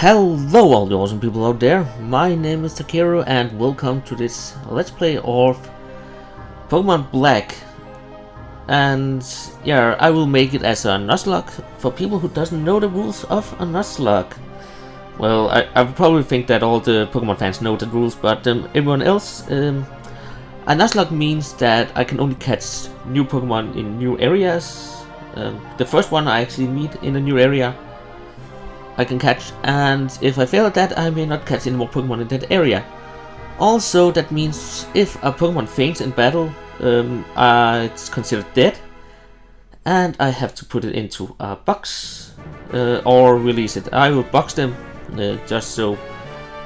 Hello all the awesome people out there, my name is Takira and welcome to this Let's Play of Pokemon Black. And yeah, I will make it as a Nuzlocke for people who doesn't know the rules of a Nuzlocke. Well, I probably think that all the Pokemon fans know the rules, but everyone else, a Nuzlocke means that I can only catch new Pokemon in new areas. The first one I actually meet in a new area I can catch, and if I fail at that, I may not catch any more Pokemon in that area. Also, that means if a Pokemon faints in battle, it's considered dead, and I have to put it into a box or release it. I will box them just so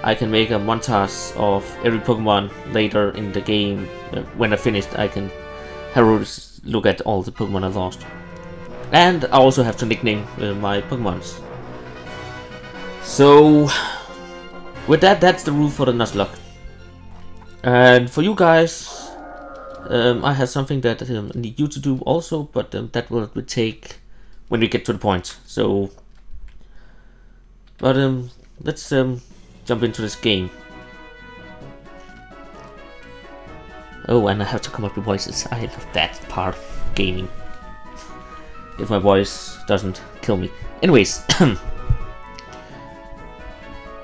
I can make a montage of every Pokemon later in the game. When I finished, I can have a look at all the Pokemon I lost, and I also have to nickname my Pokemons. So, with that, that's the rule for the Nuzlocke. And for you guys, I have something that I need you to do also, but that will take when we get to the point. So, but let's jump into this game. Oh, and I have to come up with voices. I love that part of gaming. If my voice doesn't kill me. Anyways.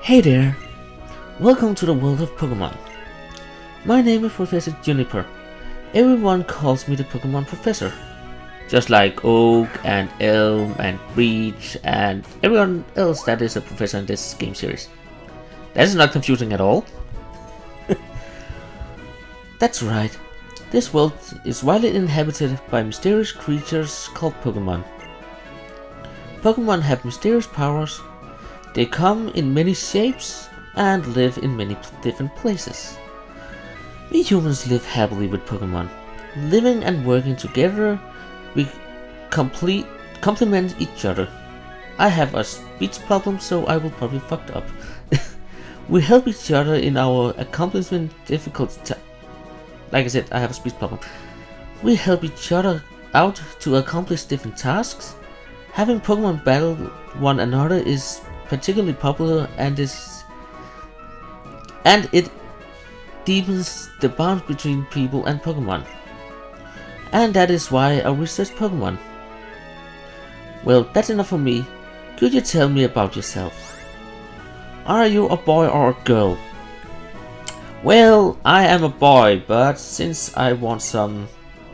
Hey there! Welcome to the world of Pokemon. My name is Professor Juniper. Everyone calls me the Pokemon Professor. Just like Oak and Elm and Breach and everyone else that is a professor in this game series. That is not confusing at all. That's right. This world is widely inhabited by mysterious creatures called Pokemon. Pokemon have mysterious powers. They come in many shapes and live in many different places. We humans live happily with Pokemon. Living and working together, we complement each other. I have a speech problem, so I will probably fucked up. We help each other in our accomplishment difficult time. Like I said, I have a speech problem. We help each other out to accomplish different tasks. Having Pokemon battle one another is particularly popular, and it deepens the bond between people and Pokemon. And that is why I research Pokemon. Well, that's enough for me. Could you tell me about yourself? Are you a boy or a girl? Well, I am a boy, but since I want some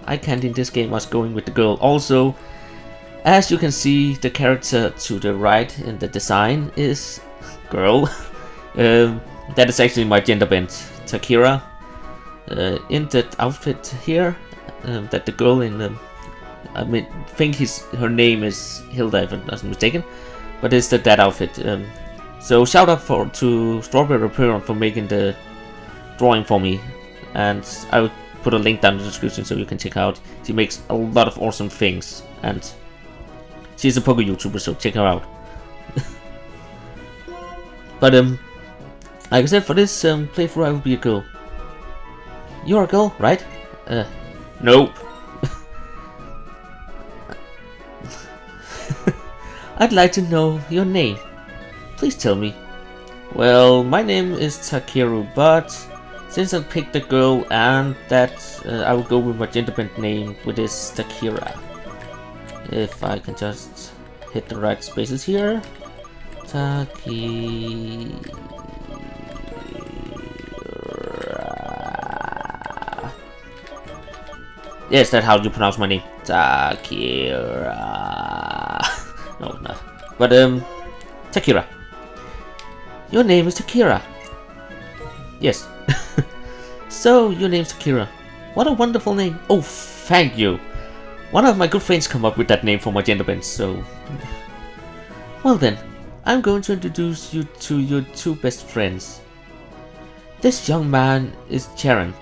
eye candy in this game, I was going with the girl also. As you can see, the character to the right in the design is girl. That is actually my gender bent, Takira, in that outfit here. That the girl in I mean, think her name is Hilda if I'm not mistaken, but it's that outfit. So shout out to Strawberry Peron for making the drawing for me, and I will put a link down in the description so you can check out. She makes a lot of awesome things, and she's a Poke YouTuber, so check her out. But like I said, for this playthrough I will be a girl. You're a girl, right? Nope. I'd like to know your name. Please tell me. Well, my name is Takeru, but since I picked a girl and that, I will go with my gender-bent name, which is Takira. If I can just hit the right spaces here. Takira. Yes, that's how you pronounce my name. Takira. No, not. But, Takira. Your name is Takira. Yes. So, your name's Takira. What a wonderful name. Oh, thank you. One of my good friends come up with that name for my gender bends, so... Well then, I'm going to introduce you to your two best friends. This young man is Charon.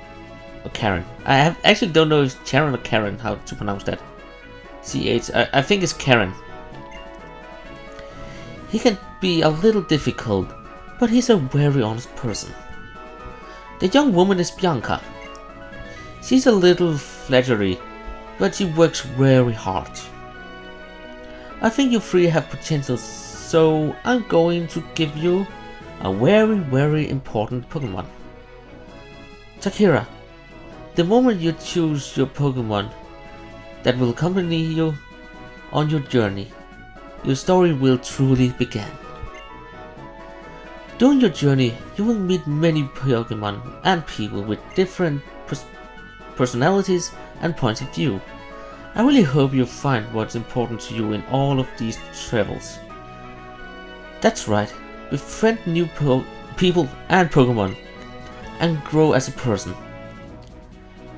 Or Karen. I actually don't know if Charon or Karen, how to pronounce that. CH, I think it's Karen. He can be a little difficult, but he's a very honest person. The young woman is Bianca. She's a little flattery, but she works very hard. I think you three have potential, So I'm going to give you a very important Pokemon. Takira. The moment you choose your Pokemon that will accompany you on your journey, your story will truly begin. During your journey, you will meet many Pokemon and people with different personalities and points of view. I really hope you find what's important to you in all of these travels. That's right, befriend new people and Pokemon, and grow as a person.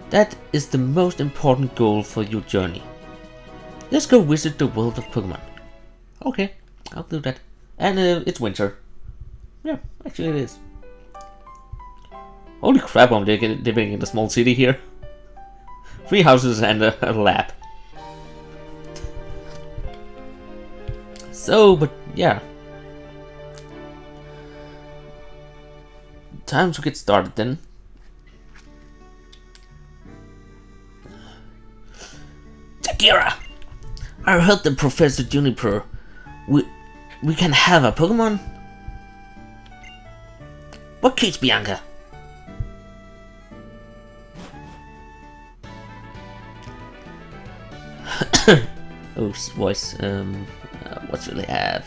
That is the most important goal for your journey. Let's go visit the world of Pokemon. Okay, I'll do that. And it's winter. Yeah, actually it is. Holy crap, I'm living in a small city here. 3 houses and a lab. So, but yeah. Time to get started then. Takira! I heard that Professor Juniper. We can have a Pokemon? What keeps Bianca? Oh, voice. What should I have?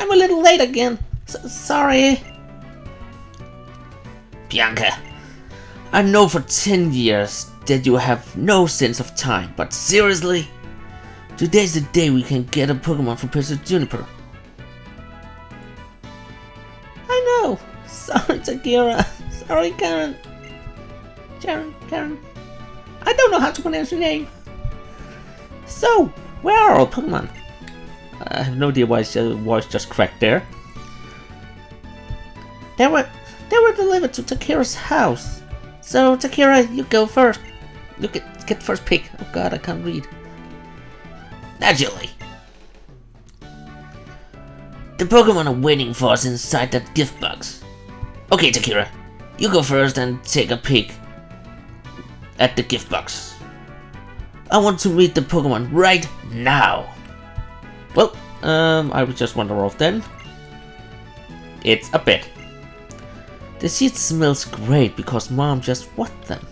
I'm a little late again. Sorry. Bianca, I know for 10 years that you have no sense of time, but seriously? Today's the day we can get a Pokemon from Professor Juniper. I know. Sorry, Takira. Sorry, Karen. Karen. I don't know how to pronounce your name. So, where are our Pokemon? I have no idea why the voice just cracked there. They were delivered to Takira's house. So Takira, you go first. You get first pick. Oh god, I can't read. Naturally. The Pokemon are waiting for us inside that gift box. Okay, Takira, you go first and take a peek at the gift box. I want to meet the Pokemon right now. Well, I would just wander off then. It's a bed. The seed smells great because Mom just washed them.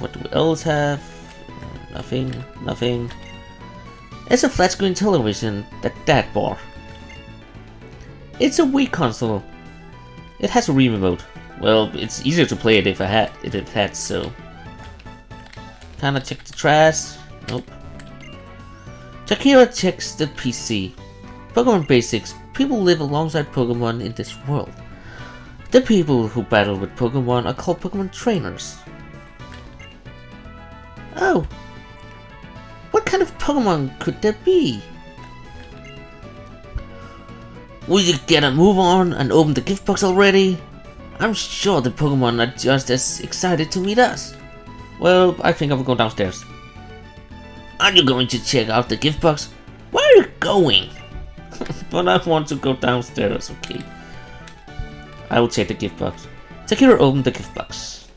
What do we else have? Nothing. It's a flat screen television that Dad bought. It's a Wii console. It has a Wii remote. Well, it's easier to play it if it had so. Kinda check the trash. Nope. Takira checks the PC. Pokemon Basics. People live alongside Pokemon in this world. The people who battle with Pokemon are called Pokemon trainers. Oh! What kind of Pokemon could that be? Will you get a move on and open the gift box already? I'm sure the Pokemon are just as excited to meet us. Well, I think I will go downstairs. Are you going to check out the gift box? Where are you going? But I want to go downstairs, okay. I will check the gift box. Takira opened the gift box.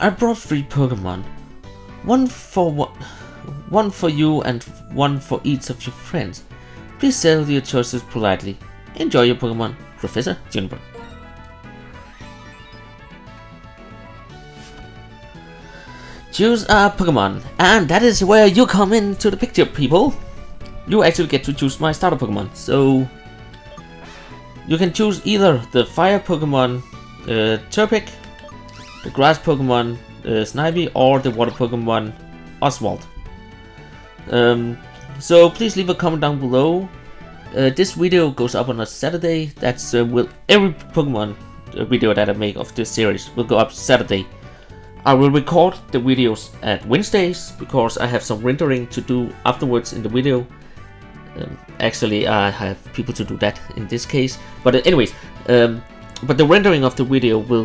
I brought 3 Pokemon. One for you and one for each of your friends. Please settle your choices politely. Enjoy your Pokemon, Professor Juniper. Choose a Pokemon, and that is where you come into the picture, people. You actually get to choose my starter Pokemon, so you can choose either the fire Pokemon Torpic, the grass Pokemon Snivy, or the water Pokemon Oswald. So please leave a comment down below. This video goes up on a Saturday. That's every Pokemon video that I make of this series will go up Saturday. I will record the videos at Wednesdays, because I have some rendering to do afterwards in the video. Actually, I have people to do that in this case. But anyways, but the rendering of the video will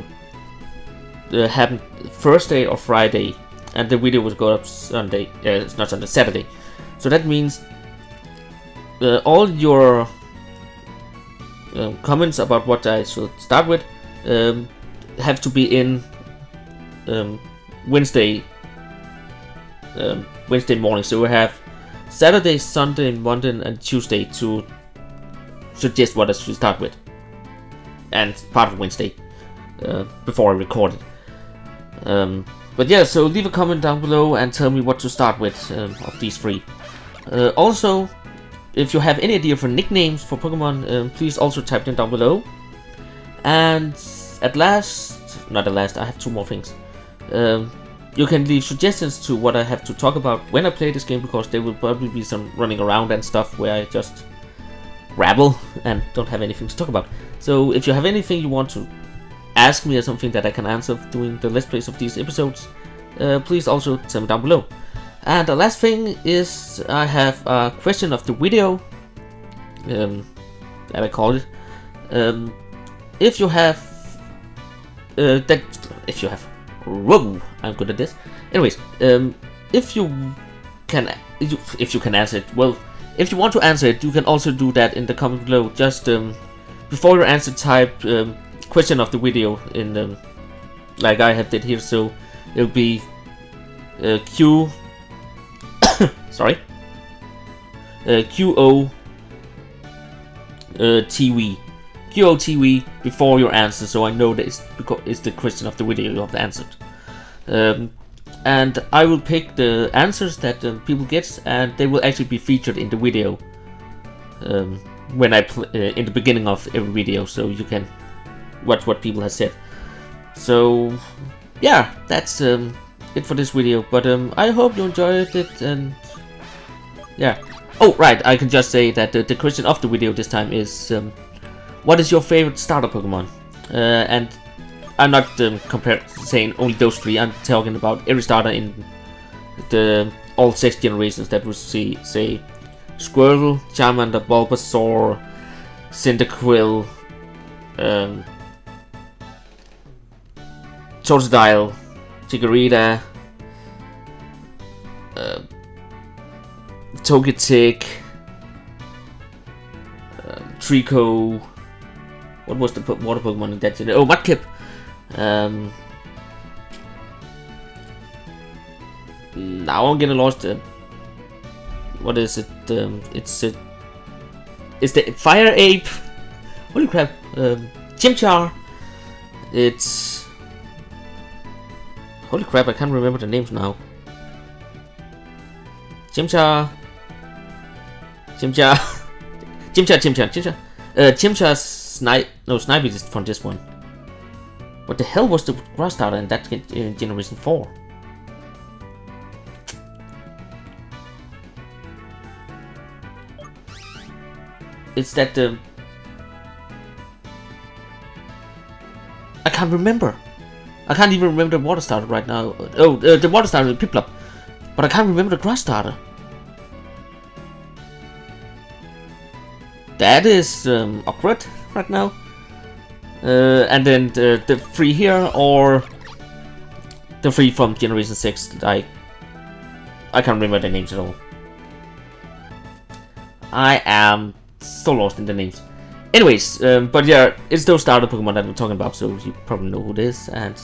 happen Thursday or Friday, and the video will go up Sunday. It's not Sunday, Saturday. So that means all your comments about what I should start with have to be in Wednesday Wednesday morning. So we have Saturday, Sunday, Monday and Tuesday to suggest what I should start with. And part of Wednesday before I record it. But yeah, so leave a comment down below and tell me what to start with of these three. Also, if you have any idea for nicknames for Pokemon, please also type them down below. And at last, not at last, I have two more things. You can leave suggestions to what I have to talk about when I play this game, because there will probably be some running around and stuff where I just rabble and don't have anything to talk about. So if you have anything you want to ask me or something that I can answer during the Let's Plays of these episodes, please also tell me down below. And the last thing is I have a question of the video that I called it. If you have whoa, I'm good at this. Anyways, if you can answer it, well, if you want to answer it, you can also do that in the comment below. Just before your answer, type question of the video in like I have did here. So it'll be Q. Sorry, QOTV before your answer, so I know that it's because it's the question of the video you have answered. And I will pick the answers that people get, and they will actually be featured in the video when I in the beginning of every video, so you can watch what people have said. So yeah, that's it for this video, but I hope you enjoyed it, and yeah. Oh right, I can just say that the question of the video this time is what is your favorite starter Pokemon? And I'm not saying only those three. I'm talking about every starter in the all 6 generations. That would say Squirtle, Charmander, Bulbasaur, Cyndaquil, Tortodile, Chigurita, Togetic, Treco. What was the water Pokemon in that? Oh, Mudkip. Now I'm getting lost. What is it? It's the fire ape. Holy crap! Chimchar. It's holy crap! I can't remember the names now. Chimchar. Snivy is from this one. What the hell was the grass starter in that generation 4? It's that I can't remember. I can't even remember the water starter right now. Oh, the water starter is Piplup, but I can't remember the grass starter. That is awkward right now. And then the 3 here, or the 3 from Generation 6 that I can't remember the names at all. I am so lost in the names. Anyways, but yeah, it's those starter Pokemon that I'm talking about, so you probably know who it is. And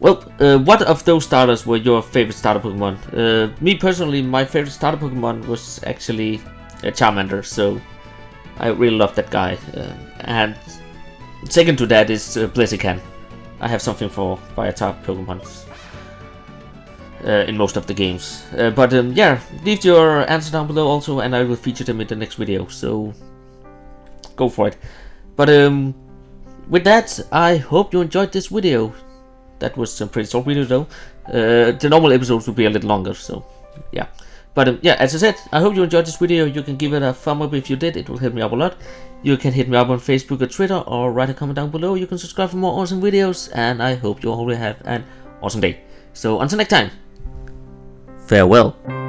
well, what of those starters were your favorite starter Pokemon? Me personally, my favorite starter Pokemon was actually Charmander, so I really love that guy. And second to that is Blaziken. I have something for fire-type Pokemon in most of the games. But yeah, leave your answer down below also, and I will feature them in the next video, so go for it. But with that, I hope you enjoyed this video. That was a pretty short video though. The normal episodes will be a little longer, so yeah. But yeah, as I said, I hope you enjoyed this video. You can give it a thumb up if you did, it will help me up a lot. You can hit me up on Facebook or Twitter, or write a comment down below. You can subscribe for more awesome videos, and I hope you all will have an awesome day. So until next time, farewell.